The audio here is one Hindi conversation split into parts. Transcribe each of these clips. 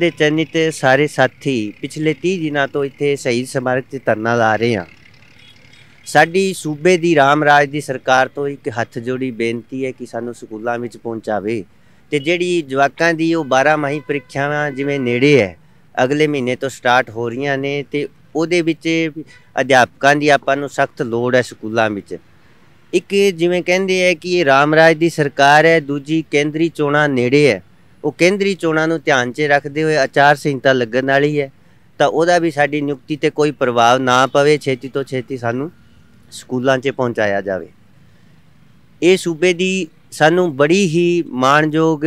ਦੇ ਚੈਨਿਤ ਸਾਰੇ ਸਾਥੀ ਪਿਛਲੇ 30 ਦਿਨਾਂ ਤੋਂ ਇੱਥੇ ਸ਼ਹੀਦ ਸਮਾਰਕ 'ਤੇ ਧਰਨਾ ਲਾ ਰਹੇ ਹਾਂ। ਸਾਡੀ ਸੂਬੇ ਦੀ ਰਾਮ ਰਾਜ ਦੀ ਸਰਕਾਰ ਤੋਂ ਇੱਕ ਹੱਥ ਜੋੜੀ ਬੇਨਤੀ ਹੈ ਕਿ ਸਾਨੂੰ ਸਕੂਲਾਂ ਵਿੱਚ ਪਹੁੰਚਾਵੇ ਤੇ ਜਿਹੜੀ ਜਵਾਕਾਂ ਦੀ ਉਹ 12 ਮਾਹੀ ਪ੍ਰੀਖਿਆਵਾਂ ਜਿਵੇਂ ਨੇੜੇ ਹੈ ਅਗਲੇ ਮਹੀਨੇ ਤੋਂ ਸਟਾਰਟ ਹੋ ਰਹੀਆਂ ਨੇ ਤੇ ਉਹਦੇ ਵਿੱਚ ਅਧਿਆਪਕਾਂ ਦੀ ਆਪਾਂ ਨੂੰ ਸਖਤ ਲੋੜ ਹੈ। ਸਕੂਲਾਂ ਵਿੱਚ ਇੱਕ ਜਿਵੇਂ ਕਹਿੰਦੇ ਆ ਕਿ ਇਹ ਰਾਮ ਰਾਜ ਦੀ ਸਰਕਾਰ ਹੈ, ਦੂਜੀ ਕੇਂਦਰੀ ਚੋਣਾਂ ਨੇੜੇ ਹੈ। ਉਹ ਕੇਂਦਰੀ ਚੋਣਾਂ ਨੂੰ ਧਿਆਨ 'ਚ ਰੱਖਦੇ ਹੋਏ ਆਚਾਰ ਸੰਹਿਤਾ ਲੱਗਣ ਵਾਲੀ ਹੈ ਤਾਂ ਉਹਦਾ ਵੀ ਸਾਡੀ ਨਿਯੁਕਤੀ ਤੇ ਕੋਈ ਪ੍ਰਭਾਵ ਨਾ ਪਵੇ। ਛੇਤੀ ਤੋਂ ਛੇਤੀ ਸਾਨੂੰ ਸਕੂਲਾਂ 'ਚ ਪਹੁੰਚਾਇਆ ਜਾਵੇ। ਇਹ ਸੂਬੇ ਦੀ ਸਾਨੂੰ ਬੜੀ ਹੀ ਮਾਣਯੋਗ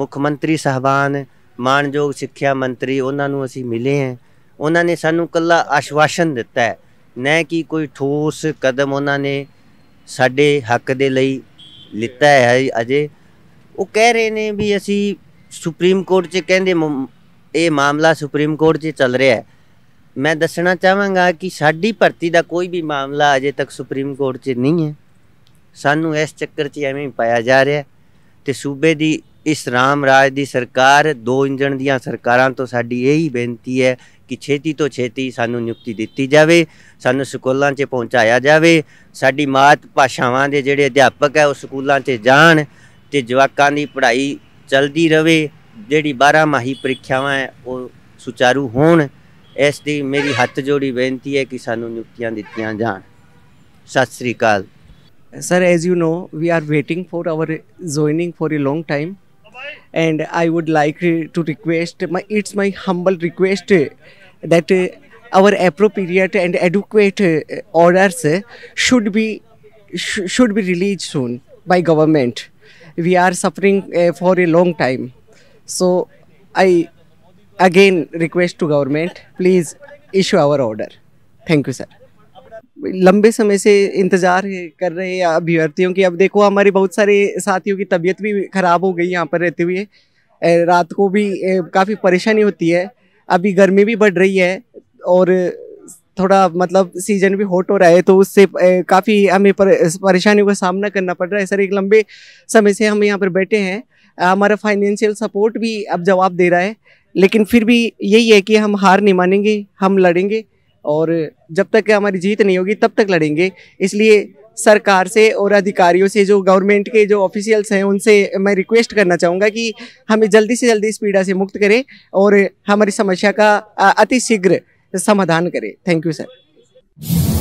ਮੁੱਖ ਮੰਤਰੀ ਸਾਹਿਬਾਨ, ਮਾਣਯੋਗ ਸਿੱਖਿਆ ਮੰਤਰੀ, ਉਹਨਾਂ ਨੂੰ ਅਸੀਂ ਮਿਲੇ ਹਾਂ। ਉਹਨਾਂ ਨੇ ਸਾਨੂੰ ਕੱਲਾ ਆਸ਼ਵਾਸਨ ਦਿੱਤਾ ਹੈ, ਨਾ ਕਿ ਕੋਈ ਠੋਸ ਕਦਮ ਉਹਨਾਂ ਨੇ ਸਾਡੇ ਹੱਕ ਦੇ ਲਈ ਲਿੱਤਾ ਹੈ। ਅਜੇ ਉਹ ਕਹਿ ਰਹੇ ਨੇ ਵੀ ਅਸੀਂ ਸੁਪਰੀਮ ਕੋਰਟ 'ਚ, ਕਹਿੰਦੇ ਇਹ ਮਾਮਲਾ ਸੁਪਰੀਮ ਕੋਰਟ 'ਚ ਚੱਲ ਰਿਹਾ ਹੈ। मैं दसना चाहांगा कि साड़ी भर्ती का कोई भी मामला अजे तक सुप्रीम कोर्ट च नहीं है। सानू इस चक्कर च एवें पाया जा रहा है तो सूबे की इस राम राज की सरकार, दो इंजन दियां सरकारां तो साड़ी यही बेनती है कि छेती तो छेती सानू नियुक्ति दिती जाए, सानू स्कूलों च पहुँचाया जाए। साड़ी मात भाषावां दे जिहड़े अध्यापक है वो स्कूलों च जाण ते जवाकां दी पढ़ाई चलदी रहे। जिहड़ी 12 माही परीक्षावां है वो सुचारू होण। इस दी मेरी हत्थ जोड़ी बेनती है कि सानू नियुक्तियां दित्तियां जाण। Sat Shri Akal sir. As you know we are waiting for our joining for a long time and I would like to request, it's my humble request that our appropriate and adequate orders should be release soon by government. We are suffering for a long time, so I again request to government, please issue our order. Thank you sir. लंबे समय से इंतज़ार कर रहे हैं अभ्यर्थियों की। अब देखो हमारे बहुत सारे साथियों की तबीयत भी ख़राब हो गई यहाँ पर रहते हुए, रात को भी काफ़ी परेशानी होती है। अभी गर्मी भी बढ़ रही है और थोड़ा मतलब सीजन भी हॉट हो रहा है, तो उससे काफ़ी हमें परेशानियों का सामना करना पड़ रहा है सर। एक लंबे समय से हम यहाँ पर बैठे हैं, हमारा फाइनेंशियल सपोर्ट भी अब जवाब दे रहा है, लेकिन फिर भी यही है कि हम हार नहीं मानेंगे, हम लड़ेंगे और जब तक हमारी जीत नहीं होगी तब तक लड़ेंगे। इसलिए सरकार से और अधिकारियों से, जो गवर्नमेंट के जो ऑफिशियल्स हैं, उनसे मैं रिक्वेस्ट करना चाहूँगा कि हमें जल्दी से जल्दी इस पीड़ा से मुक्त करें और हमारी समस्या का अतिशीघ्र समाधान करें। Thank you sir.